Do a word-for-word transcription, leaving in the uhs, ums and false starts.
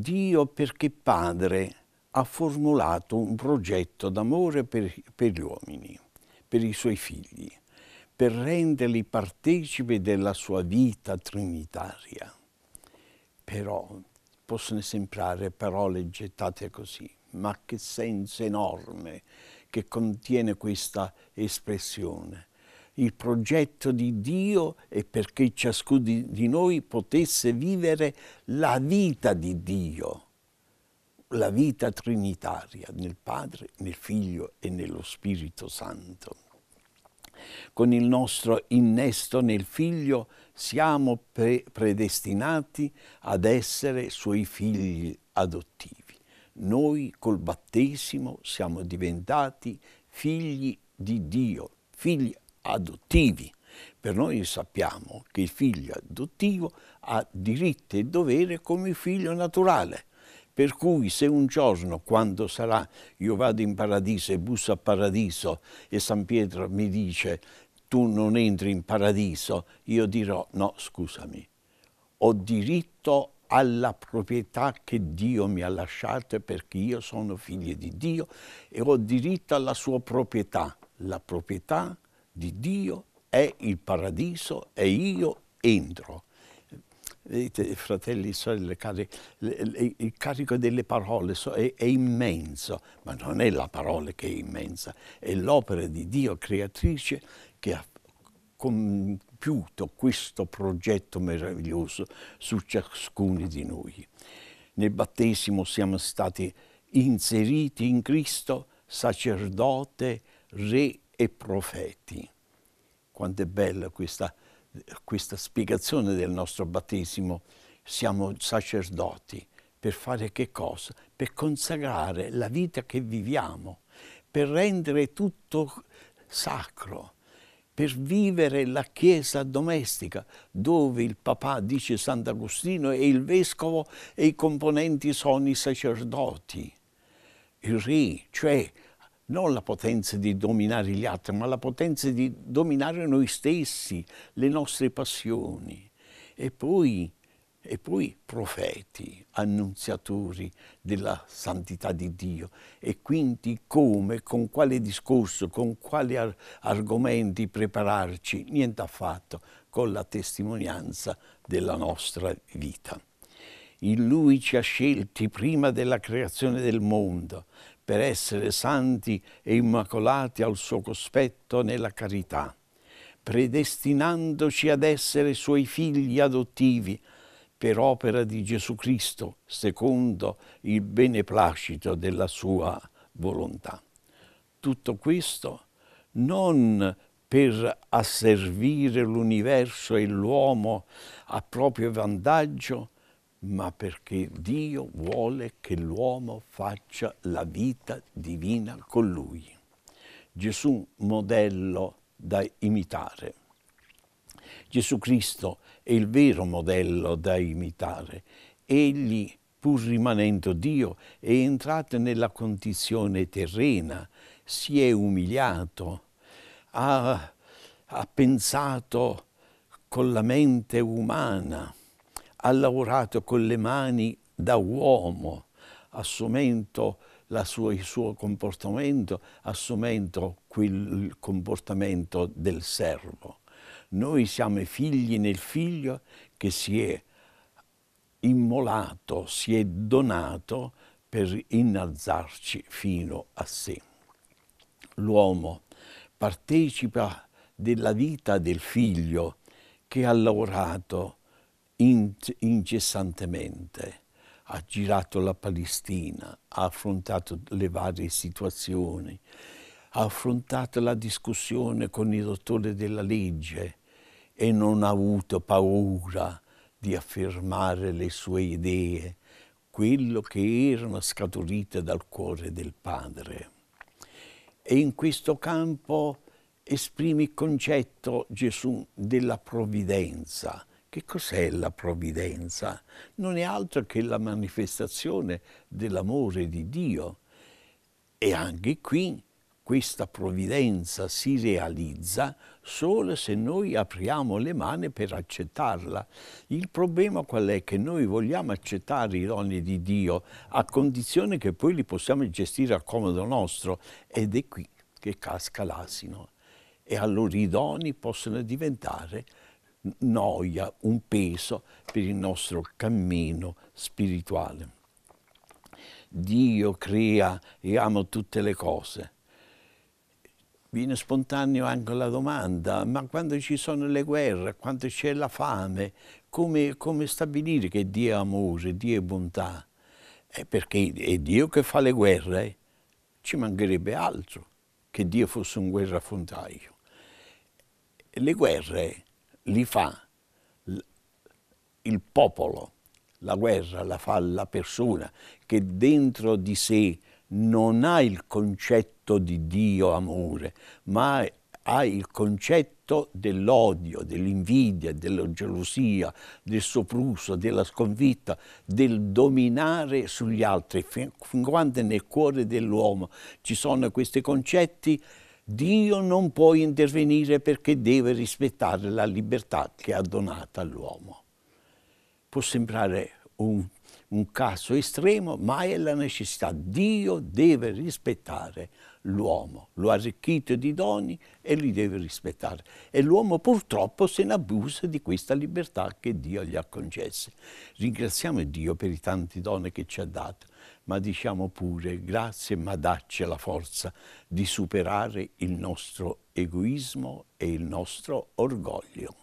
Dio, perché Padre, ha formulato un progetto d'amore per, per gli uomini, per i suoi figli, per renderli partecipi della sua vita trinitaria. Però possono sembrare parole gettate così, ma che senso enorme che contiene questa espressione. Il progetto di Dio è perché ciascuno di, di noi potesse vivere la vita di Dio, la vita trinitaria nel Padre, nel Figlio e nello Spirito Santo. Con il nostro innesto nel Figlio siamo pre predestinati ad essere Suoi figli adottivi. Noi col battesimo siamo diventati figli di Dio, figli adottivi. Per noi sappiamo che il figlio adottivo ha diritti e doveri come il figlio naturale, per cui se un giorno, quando sarà, io vado in paradiso e busso a paradiso e San Pietro mi dice tu non entri in paradiso, io dirò no, scusami, ho diritto alla proprietà che Dio mi ha lasciato perché io sono figlio di Dio e ho diritto alla sua proprietà. La proprietà di Dio è il paradiso e io entro. Vedete, fratelli e sorelle, cari, il carico delle parole è, è immenso, ma non è la parola che è immensa, è l'opera di Dio creatrice che ha compiuto questo progetto meraviglioso su ciascuno di noi. Nel battesimo siamo stati inseriti in Cristo, sacerdote, re e profeti. Quanto è bella questa, questa spiegazione del nostro battesimo. Siamo sacerdoti per fare che cosa? Per consacrare la vita che viviamo, per rendere tutto sacro, per vivere la Chiesa domestica, dove il Papà, dice Sant'Agostino, è il Vescovo e i componenti sono i sacerdoti, il re, cioè non la potenza di dominare gli altri, ma la potenza di dominare noi stessi, le nostre passioni. E poi, e poi profeti, annunziatori della santità di Dio. E quindi come, con quale discorso, con quali ar- argomenti prepararci? Niente affatto, con la testimonianza della nostra vita. In Lui ci ha scelti prima della creazione del mondo, per essere santi e immacolati al suo cospetto nella carità, predestinandoci ad essere Suoi figli adottivi per opera di Gesù Cristo, secondo il beneplacito della Sua volontà. Tutto questo non per asservire l'universo e l'uomo a proprio vantaggio, ma perché Dio vuole che l'uomo faccia la vita divina con Lui. Gesù, modello da imitare. Gesù Cristo è il vero modello da imitare. Egli, pur rimanendo Dio, è entrato nella condizione terrena, si è umiliato, ha, ha pensato con la mente umana, ha lavorato con le mani da uomo, assumendo la sua, il suo comportamento, assumendo quel comportamento del servo. Noi siamo figli nel Figlio che si è immolato, si è donato per innalzarci fino a sé. L'uomo partecipa della vita del Figlio che ha lavorato incessantemente, ha girato la Palestina, ha affrontato le varie situazioni, ha affrontato la discussione con i dottori della legge e non ha avuto paura di affermare le sue idee, quello che erano scaturite dal cuore del Padre. E in questo campo esprime il concetto Gesù della provvidenza. Che cos'è la provvidenza? Non è altro che la manifestazione dell'amore di Dio. E anche qui Questa provvidenza si realizza solo se noi apriamo le mani per accettarla. Il problema qual è? Che noi vogliamo accettare i doni di Dio a condizione che poi li possiamo gestire a comodo nostro, ed è qui che casca l'asino. E allora i doni possono diventare noia, un peso per il nostro cammino spirituale. Dio crea e ama tutte le cose. Viene spontaneo anche la domanda, ma quando ci sono le guerre, quando c'è la fame, come, come stabilire che Dio è amore, Dio è bontà? Eh, perché è Dio che fa le guerre, ci mancherebbe altro che Dio fosse un guerrafondaio. Le guerre li fa il popolo, la guerra la fa la persona che dentro di sé non ha il concetto di Dio amore, ma ha il concetto dell'odio, dell'invidia, della gelosia, del sopruso, della sconfitta, del dominare sugli altri. Fin quando nel cuore dell'uomo ci sono questi concetti, Dio non può intervenire perché deve rispettare la libertà che ha donata all'uomo. Può sembrare un un caso estremo, ma è la necessità. Dio deve rispettare l'uomo, lo ha arricchito di doni e li deve rispettare. E l'uomo purtroppo se ne abusa di questa libertà che Dio gli ha concesse. Ringraziamo Dio per i tanti doni che ci ha dato, ma diciamo pure grazie, ma dacci la forza di superare il nostro egoismo e il nostro orgoglio.